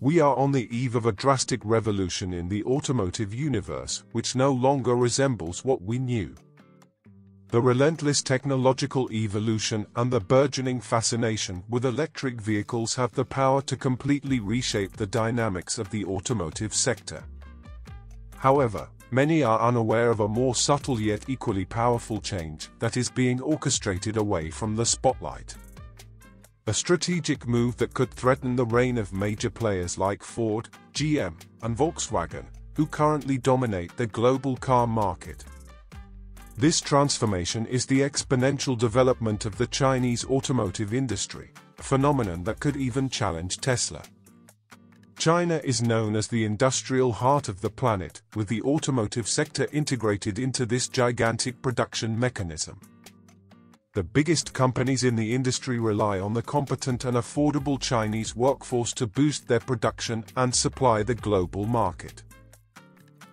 We are on the eve of a drastic revolution in the automotive universe, which no longer resembles what we knew. The relentless technological evolution and the burgeoning fascination with electric vehicles have the power to completely reshape the dynamics of the automotive sector. However, many are unaware of a more subtle yet equally powerful change that is being orchestrated away from the spotlight. A strategic move that could threaten the reign of major players like Ford, GM, and Volkswagen, who currently dominate the global car market. This transformation is the exponential development of the Chinese automotive industry, a phenomenon that could even challenge Tesla. China is known as the industrial heart of the planet, with the automotive sector integrated into this gigantic production mechanism. The biggest companies in the industry rely on the competent and affordable Chinese workforce to boost their production and supply the global market.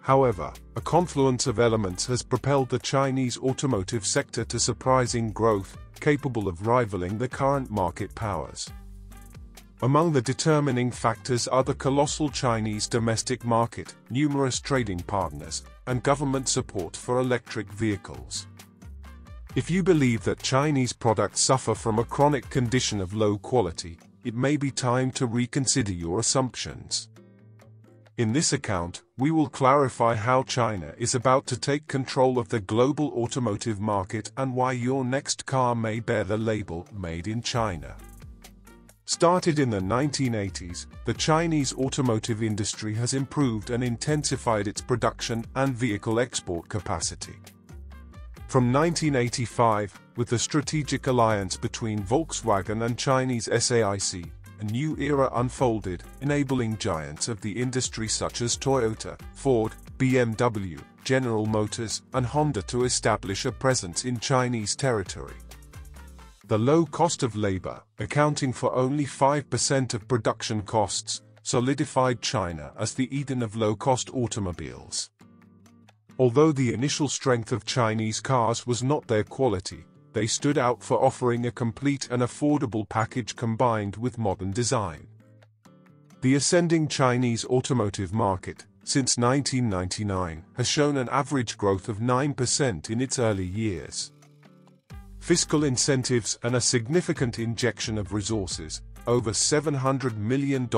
However, a confluence of elements has propelled the Chinese automotive sector to surprising growth, capable of rivaling the current market powers. Among the determining factors are the colossal Chinese domestic market, numerous trading partners, and government support for electric vehicles. If you believe that Chinese products suffer from a chronic condition of low quality, it may be time to reconsider your assumptions. In this account, we will clarify how China is about to take control of the global automotive market and why your next car may bear the label Made in China. Started in the 1980s, the Chinese automotive industry has improved and intensified its production and vehicle export capacity. From 1985, with the strategic alliance between Volkswagen and Chinese SAIC, a new era unfolded, enabling giants of the industry such as Toyota, Ford, BMW, General Motors, and Honda to establish a presence in Chinese territory. The low cost of labor, accounting for only 5% of production costs, solidified China as the Eden of low-cost automobiles. Although the initial strength of Chinese cars was not their quality, they stood out for offering a complete and affordable package combined with modern design. The ascending Chinese automotive market, since 1999, has shown an average growth of 9% in its early years. Fiscal incentives and a significant injection of resources, over $700 million,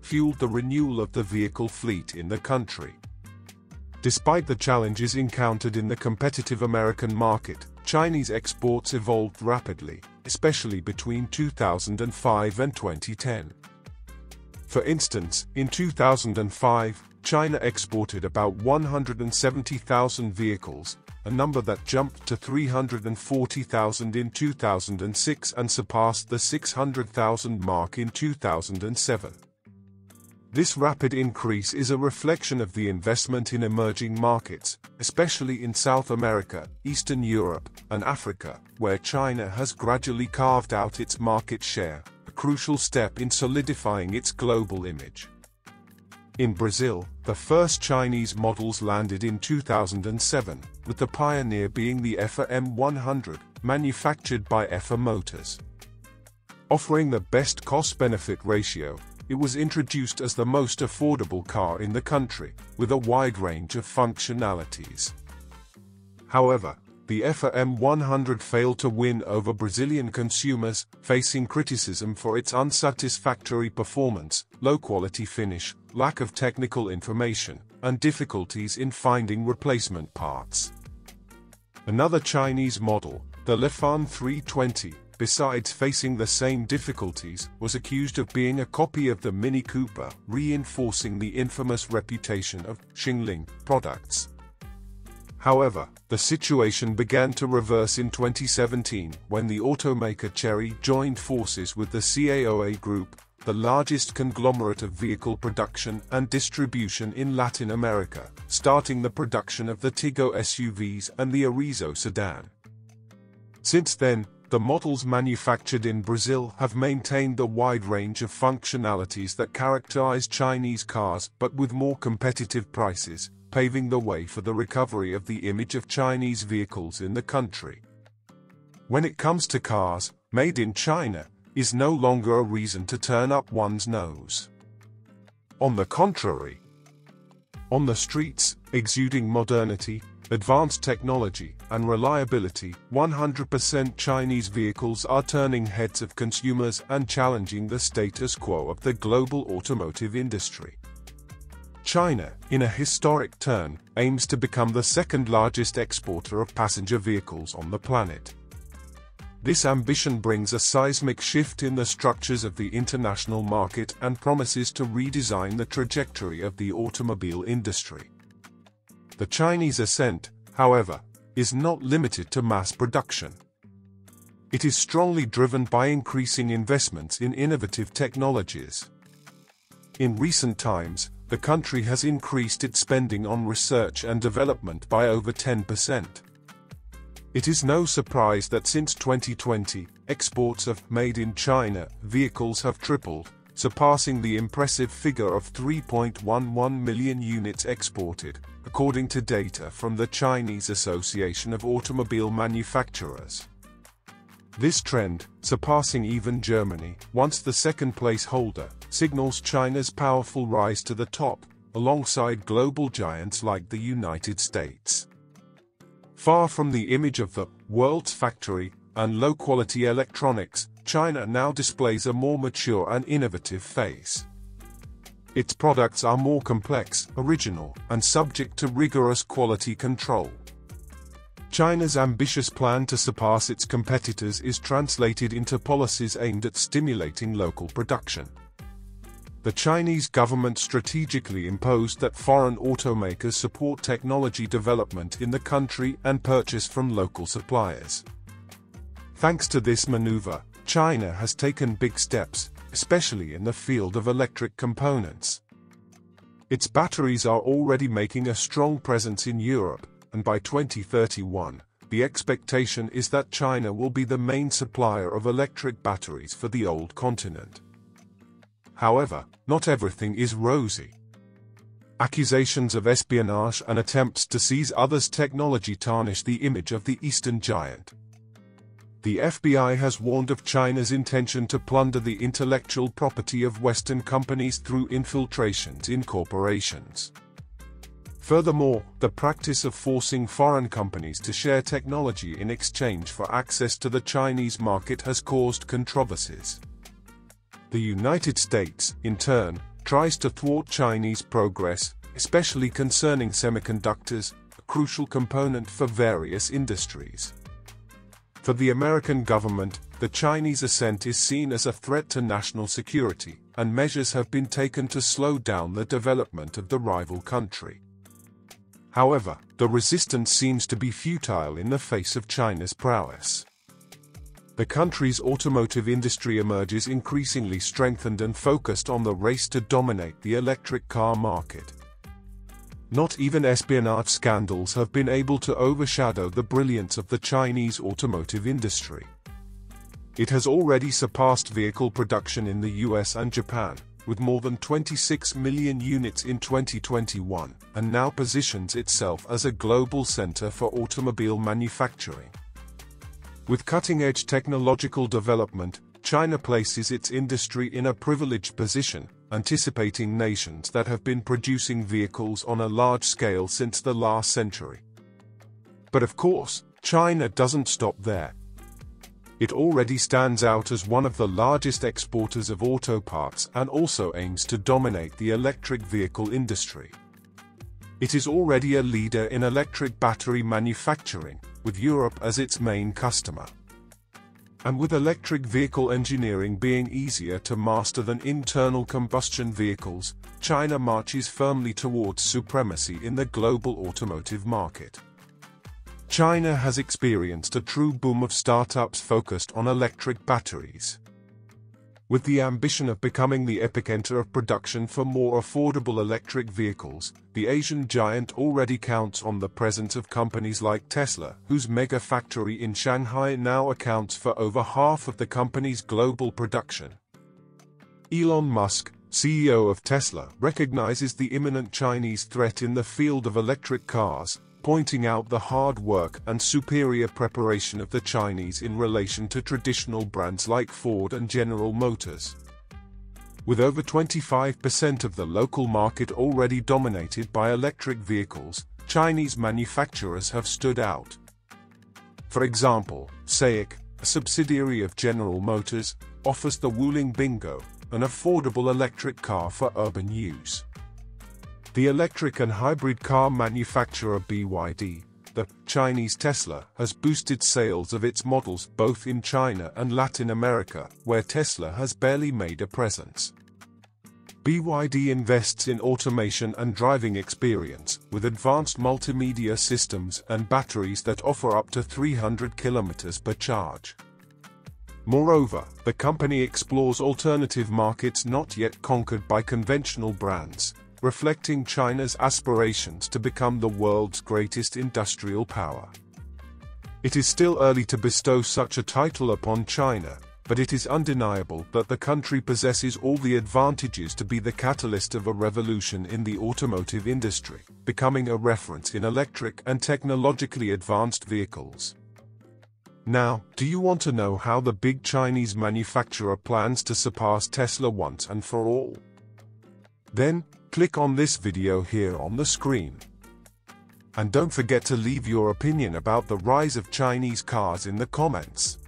fueled the renewal of the vehicle fleet in the country. Despite the challenges encountered in the competitive American market, Chinese exports evolved rapidly, especially between 2005 and 2010. For instance, in 2005, China exported about 170,000 vehicles, a number that jumped to 340,000 in 2006 and surpassed the 600,000 mark in 2007. This rapid increase is a reflection of the investment in emerging markets, especially in South America, Eastern Europe, and Africa, where China has gradually carved out its market share, a crucial step in solidifying its global image. In Brazil, the first Chinese models landed in 2007, with the pioneer being the FAW M100, manufactured by FAW Motors. Offering the best cost-benefit ratio, it was introduced as the most affordable car in the country, with a wide range of functionalities. However, the FAW M100 failed to win over Brazilian consumers, facing criticism for its unsatisfactory performance, low-quality finish, lack of technical information, and difficulties in finding replacement parts. Another Chinese model, the Lefan 320, besides facing the same difficulties, was accused of being a copy of the Mini Cooper, reinforcing the infamous reputation of Xing Ling products. However, the situation began to reverse in 2017 when the automaker Chery joined forces with the CAOA Group, the largest conglomerate of vehicle production and distribution in Latin America, starting the production of the Tiggo SUVs and the Arizo sedan. Since then, the models manufactured in Brazil have maintained the wide range of functionalities that characterize Chinese cars, but with more competitive prices, paving the way for the recovery of the image of Chinese vehicles in the country. When it comes to cars, Made in China is no longer a reason to turn up one's nose. on the contrary. On the streets, exuding modernity, advanced technology, and reliability, 100% Chinese vehicles are turning heads of consumers and challenging the status quo of the global automotive industry. China, in a historic turn, aims to become the second largest exporter of passenger vehicles on the planet. This ambition brings a seismic shift in the structures of the international market and promises to redesign the trajectory of the automobile industry. The Chinese ascent, however, is not limited to mass production. It is strongly driven by increasing investments in innovative technologies. In recent times, the country has increased its spending on research and development by over 10%. It is no surprise that since 2020, exports of made-in-China vehicles have tripled, surpassing the impressive figure of 3.11 million units exported, according to data from the Chinese Association of Automobile Manufacturers. This trend, surpassing even Germany, once the second place holder, signals China's powerful rise to the top, alongside global giants like the United States. Far from the image of the world's factory and low-quality electronics, China now displays a more mature and innovative face. Its products are more complex, original, and subject to rigorous quality control. China's ambitious plan to surpass its competitors is translated into policies aimed at stimulating local production. The Chinese government strategically imposed that foreign automakers support technology development in the country and purchase from local suppliers. Thanks to this maneuver, China has taken big steps, especially in the field of electric components. Its batteries are already making a strong presence in Europe, and by 2031, the expectation is that China will be the main supplier of electric batteries for the old continent. However, not everything is rosy. Accusations of espionage and attempts to seize others' technology tarnish the image of the Eastern giant. The FBI has warned of China's intention to plunder the intellectual property of Western companies through infiltrations in corporations. Furthermore, the practice of forcing foreign companies to share technology in exchange for access to the Chinese market has caused controversies. The United States, in turn, tries to thwart Chinese progress, especially concerning semiconductors, a crucial component for various industries. For the American government, the Chinese ascent is seen as a threat to national security, and measures have been taken to slow down the development of the rival country. However, the resistance seems to be futile in the face of China's prowess. The country's automotive industry emerges increasingly strengthened and focused on the race to dominate the electric car market. Not even espionage scandals have been able to overshadow the brilliance of the Chinese automotive industry. It has already surpassed vehicle production in the US and Japan, with more than 26 million units in 2021, and now positions itself as a global center for automobile manufacturing. With cutting-edge technological development, China places its industry in a privileged position, anticipating nations that have been producing vehicles on a large scale since the last century. But of course, China doesn't stop there. It already stands out as one of the largest exporters of auto parts and also aims to dominate the electric vehicle industry. It is already a leader in electric battery manufacturing, with Europe as its main customer. And with electric vehicle engineering being easier to master than internal combustion vehicles, China marches firmly towards supremacy in the global automotive market. China has experienced a true boom of startups focused on electric batteries. With the ambition of becoming the epicenter of production for more affordable electric vehicles, the Asian giant already counts on the presence of companies like Tesla, whose mega factory in Shanghai now accounts for over half of the company's global production. Elon Musk, CEO of Tesla, recognizes the imminent Chinese threat in the field of electric cars, pointing out the hard work and superior preparation of the Chinese in relation to traditional brands like Ford and General Motors. with over 25% of the local market already dominated by electric vehicles, Chinese manufacturers have stood out. For example, SAIC, a subsidiary of General Motors, offers the Wuling Bingo, an affordable electric car for urban use. The electric and hybrid car manufacturer BYD, the Chinese Tesla, has boosted sales of its models both in China and Latin America, where Tesla has barely made a presence. BYD invests in automation and driving experience, with advanced multimedia systems and batteries that offer up to 300 km per charge. Moreover, the company explores alternative markets not yet conquered by conventional brands, reflecting China's aspirations to become the world's greatest industrial power. It is still early to bestow such a title upon China, but it is undeniable that the country possesses all the advantages to be the catalyst of a revolution in the automotive industry, becoming a reference in electric and technologically advanced vehicles. Now, do you want to know how the big Chinese manufacturer plans to surpass Tesla once and for all? Then, click on this video here on the screen. And don't forget to leave your opinion about the rise of Chinese cars in the comments.